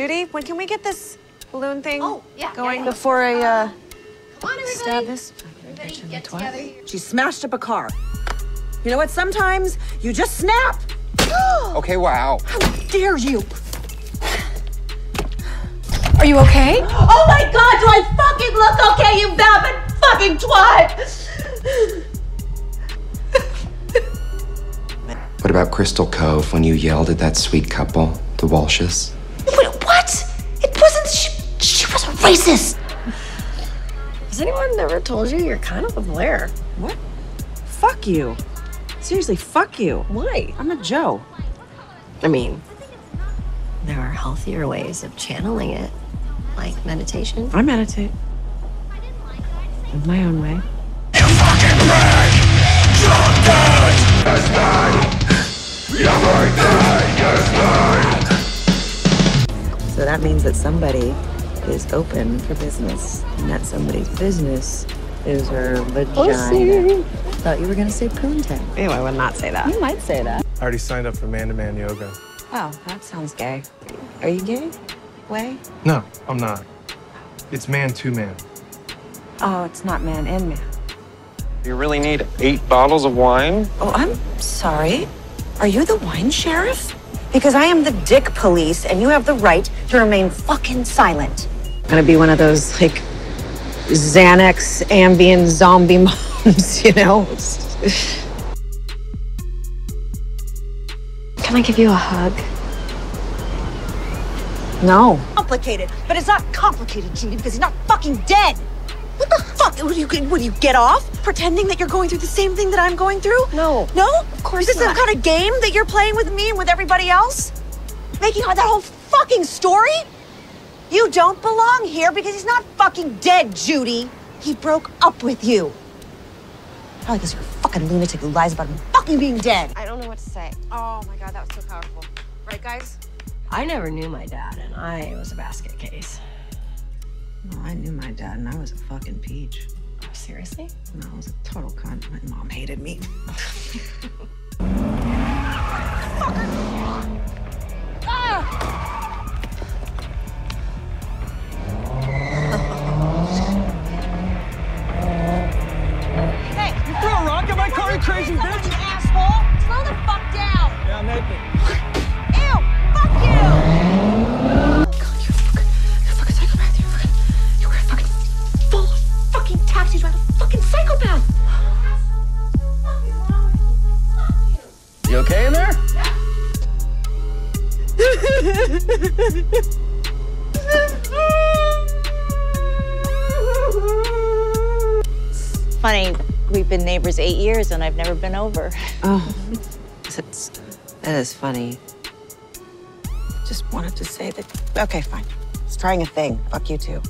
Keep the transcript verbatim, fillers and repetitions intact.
Judy, when can we get this balloon thing oh, yeah, going yeah, yeah. before I uh, come on, everybody. stab this? Everybody get together. She smashed up a car. You know what? Sometimes you just snap. Okay, wow. How dare you? Are you okay? Oh my God, do I fucking look okay, you vapid fucking twat? What about Crystal Cove when you yelled at that sweet couple, the Walshes? Wait, what? It wasn't, she, she wasn't racist. Has anyone ever told you you're kind of a Blair? What? Fuck you. Seriously, fuck you. Why? I'm a Joe. I mean, there are healthier ways of channeling it, like meditation. I meditate. In my own way. You fucking prick! You're dead! It's mine! Everything is mine! So that means that somebody is open for business, and that somebody's business is her vagina. I thought you were gonna say poon tag. Ew, I would not say that. You might say that. I already signed up for man-to-man yoga. Oh, that sounds gay. Are you gay? Way? No, I'm not. It's man to man. Oh, it's not man and man. You really need eight bottles of wine? Oh, I'm sorry. Are you the wine sheriff? Because I am the dick police, and you have the right to remain fucking silent. I'm gonna be one of those, like, Xanax, Ambien, zombie moms, you know? Can I give you a hug? No. Complicated, but it's not complicated, Judy, because he's not fucking dead. What the fuck? What do, you, what do you get off pretending that you're going through the same thing that I'm going through? No. No? Of course not. Is this some kind of game that you're playing with me and with everybody else? Making that whole fucking story? You don't belong here because he's not fucking dead, Judy. He broke up with you. Probably because you're a fucking lunatic who lies about him fucking being dead. I don't know what to say. Oh my God, that was so powerful. Right, guys? I never knew my dad, and I was a basket case. Well, I knew my dad, and I was a fucking peach. Oh, seriously? No, I was a total cunt. My mom hated me. Crazy bitch! You asshole! Slow the fuck down! Yeah, I'm naked. Ew! Fuck you! God, you're a fucking, you're a fucking psychopath. You're a fucking, you were a fucking full of fucking taxis by the fucking psychopath! You okay in there? Yeah. It's funny. We've been neighbors eight years, and I've never been over. Oh, that's, that is funny. Just wanted to say that, okay, fine. It's trying a thing, fuck you two.